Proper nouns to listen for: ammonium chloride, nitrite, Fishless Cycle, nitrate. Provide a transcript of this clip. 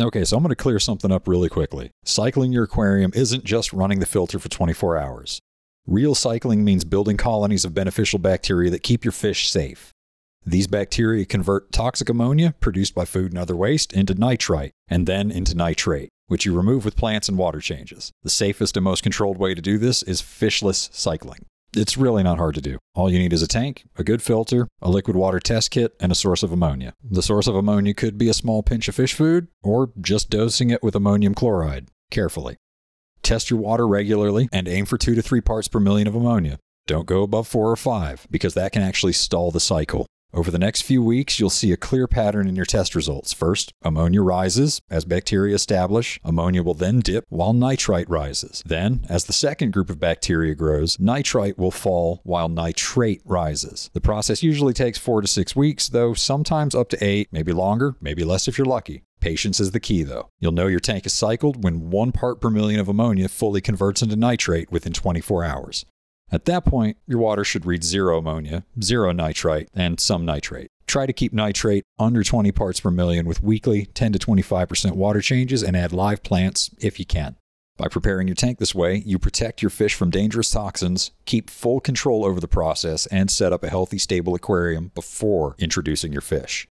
Okay, so I'm going to clear something up really quickly. Cycling your aquarium isn't just running the filter for 24 hours. Real cycling means building colonies of beneficial bacteria that keep your fish safe. These bacteria convert toxic ammonia, produced by food and other waste, into nitrite, and then into nitrate, which you remove with plants and water changes. The safest and most controlled way to do this is fishless cycling. It's really not hard to do. All you need is a tank, a good filter, a liquid water test kit, and a source of ammonia. The source of ammonia could be a small pinch of fish food, or just dosing it with ammonium chloride, carefully. Test your water regularly and aim for 2 to 3 parts per million of ammonia. Don't go above 4 or 5, because that can actually stall the cycle. Over the next few weeks, you'll see a clear pattern in your test results. First, ammonia rises. As bacteria establish, ammonia will then dip while nitrite rises. Then, as the second group of bacteria grows, nitrite will fall while nitrate rises. The process usually takes 4 to 6 weeks, though sometimes up to 8, maybe longer, maybe less if you're lucky. Patience is the key, though. You'll know your tank is cycled when 1 part per million of ammonia fully converts into nitrate within 24 hours. At that point, your water should read 0 ammonia, 0 nitrite, and some nitrate. Try to keep nitrate under 20 parts per million with weekly 10 to 25% water changes, and add live plants if you can. By preparing your tank this way, you protect your fish from dangerous toxins, keep full control over the process, and set up a healthy, stable aquarium before introducing your fish.